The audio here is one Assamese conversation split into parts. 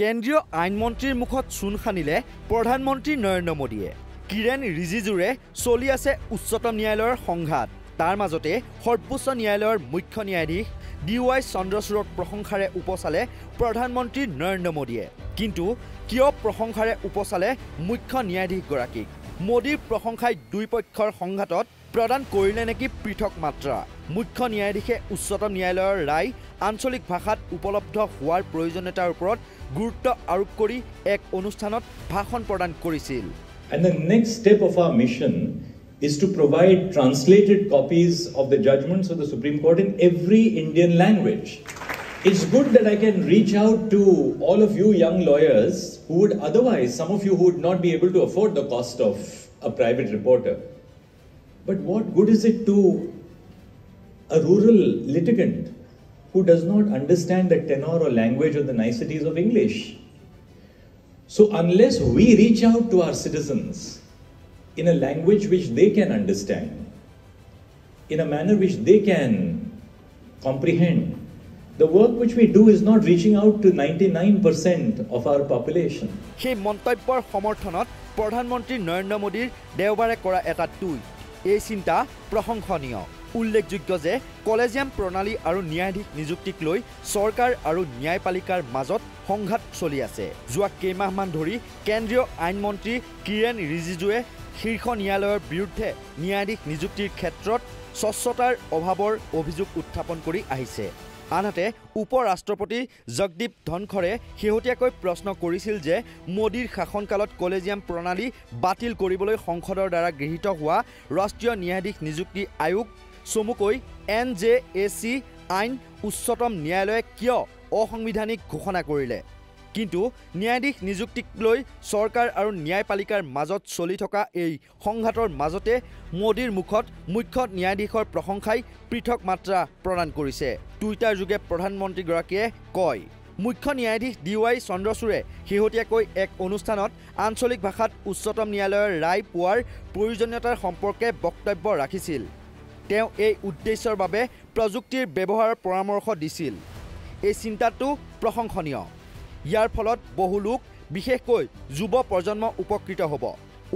কেন্দ্ৰীয় আইনমন্ত্ৰীৰ মুখত চুন খানিলে প্ৰধানমন্ত্ৰী নৰেন্দ্ৰ মোদিয়ে কিৰেন ৰিজিজুৰে চলি আছে উচ্চতম ন্যায়ালয়ৰ সংঘাত তাৰ মাজতে সৰ্বোচ্চ ন্যায়ালয়ৰ মুখ্য ন্যায়াধীশ ডিওয়াই চন্দ্ৰচূড়ক প্ৰশংসাৰে উপচালে প্ৰধানমন্ত্ৰী নৰেন্দ্ৰ মোদিয়ে কিন্তু কিয় প্ৰশংসাৰে উপচালে মুখ্য ন্যায়াধীশ গৰাকীক মোদীৰ প্ৰশংসাই দুই পক্ষৰ সংঘাতত প্ৰদান কৰিলে নেকি পৃথক মাত্ৰা মুখ্য ন্যায়াধীশে উচ্চতম ন্যায়ালয়ৰ ৰায় আঞ্চলিক ভাষাত উপলব্ধ হোৱাৰ প্ৰয়োজনীয়তাৰ ওপৰত গুৰুত্ব আৰোপ কৰি এক অনুষ্ঠানত ভাষণ প্ৰদান কৰিছিল। And the next step of our mission is to provide translated copies of the judgments of the Supreme Court in every Indian language. It's good that I can reach out to all of you young lawyers who would otherwise, some of you who would not be able to afford the cost of a private reporter. But what good is it to a rural litigant who does not understand the tenor or language or the niceties of English? So unless we reach out to our citizens in a language which they can understand, in a manner which they can comprehend, the work which we do is not reaching out to 99% of our population. সেই মন্তব্যৰ সমৰ্থনত প্ৰধানমন্ত্ৰী নৰেন্দ্ৰ মোদীৰ দেওবাৰে কৰা এটা টুইট এই চিন্তা প্ৰশংসনীয় উল্লেখযোগ্য যে কলেজিয়াম প্ৰণালী আৰু ন্যায়াধীশ নিযুক্তিক লৈ চৰকাৰ আৰু ন্যায়পালিকাৰ মাজত সংঘাত চলি আছে যোৱা কেইমাহমান ধৰি কেন্দ্ৰীয় আইনমন্ত্ৰী কিৰেন ৰিজিজুৱে শীৰ্ষ ন্যায়ালয়ৰ বিৰুদ্ধে ন্যায়াধীশ নিযুক্তিৰ ক্ষেত্ৰত স্বচ্ছতাৰ অভাৱৰ অভিযোগ উত্থাপন কৰি আহিছে আনহাতে উপ ৰাষ্ট্ৰপতি জগদীপ ধনখৰে শেহতীয়াকৈ প্ৰশ্ন কৰিছিল যে মোদীৰ শাসনকালত কলেজিয়াম প্ৰণালী বাতিল কৰিবলৈ সংসদৰ দ্বাৰা গৃহীত হোৱা ৰাষ্ট্ৰীয় ন্যায়াধীশ নিযুক্তি আয়োগ চমুকৈ NJAC আইন উচ্চতম ন্যায়ালয়ে কিয় অসংবিধানিক ঘোষণা কৰিলে কিন্তু ন্যায়াধীশ নিযুক্তিক লৈ চৰকাৰ আৰু ন্যায়পালিকাৰ মাজত চলি থকা এই সংঘাতৰ মাজতে মোদীৰ মুখত মুখ্য ন্যায়াধীশৰ প্ৰশংসাই পৃথক মাত্ৰা প্ৰদান কৰিছে টুইটাৰ যোগে প্ৰধানমন্ত্ৰীগৰাকীয়ে কয় মুখ্য ন্যায়াধীশ ডিওয়াই চন্দ্ৰচূড়ে শেহতীয়াকৈ এক অনুষ্ঠানত আঞ্চলিক ভাষাত উচ্চতম ন্যায়ালয়ৰ ৰায় পোৱাৰ প্ৰয়োজনীয়তাৰ সম্পৰ্কে বক্তব্য ৰাখিছিল তেওঁ এই উদ্দেশ্যৰ বাবে প্ৰযুক্তিৰ ব্যৱহাৰৰ পৰামৰ্শ দিছিল এই চিন্তাটো প্ৰশংসনীয় ইয়াৰ ফলত বহু লোক বিশেষকৈ যুৱ প্ৰজন্ম উপকৃত হ'ব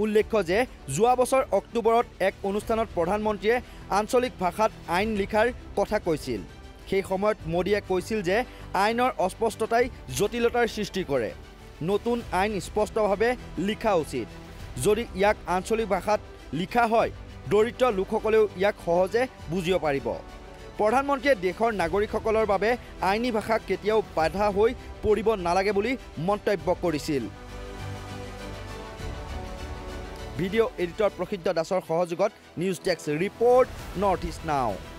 উল্লেখ্য যে যোৱা বছৰ অক্টোবৰত এক অনুষ্ঠানত প্ৰধানমন্ত্ৰীয়ে আঞ্চলিক ভাষাত আইন লিখাৰ কথা কৈছিল সেই সময়ত মোদীয়ে কৈছিল যে আইনৰ অস্পষ্টতাই জটিলতাৰ সৃষ্টি কৰে নতুন আইন স্পষ্টভাৱে লিখা উচিত যদি ইয়াক আঞ্চলিক ভাষাত লিখা হয় দৰিদ্ৰ লোকসকলেও ইয়াক সহজে বুজিব পাৰিব প্ৰধানমন্ত্ৰীয়ে দেশৰ নাগৰিকসকলৰ বাবে আইনী ভাষা কেতিয়াও বাধা হৈ পৰিব নালাগে বুলি মন্তব্য কৰিছিল ভিডিঅ' এডিটৰ প্ৰসিদ্ধ দাসৰ সহযোগত news desk report North East নাও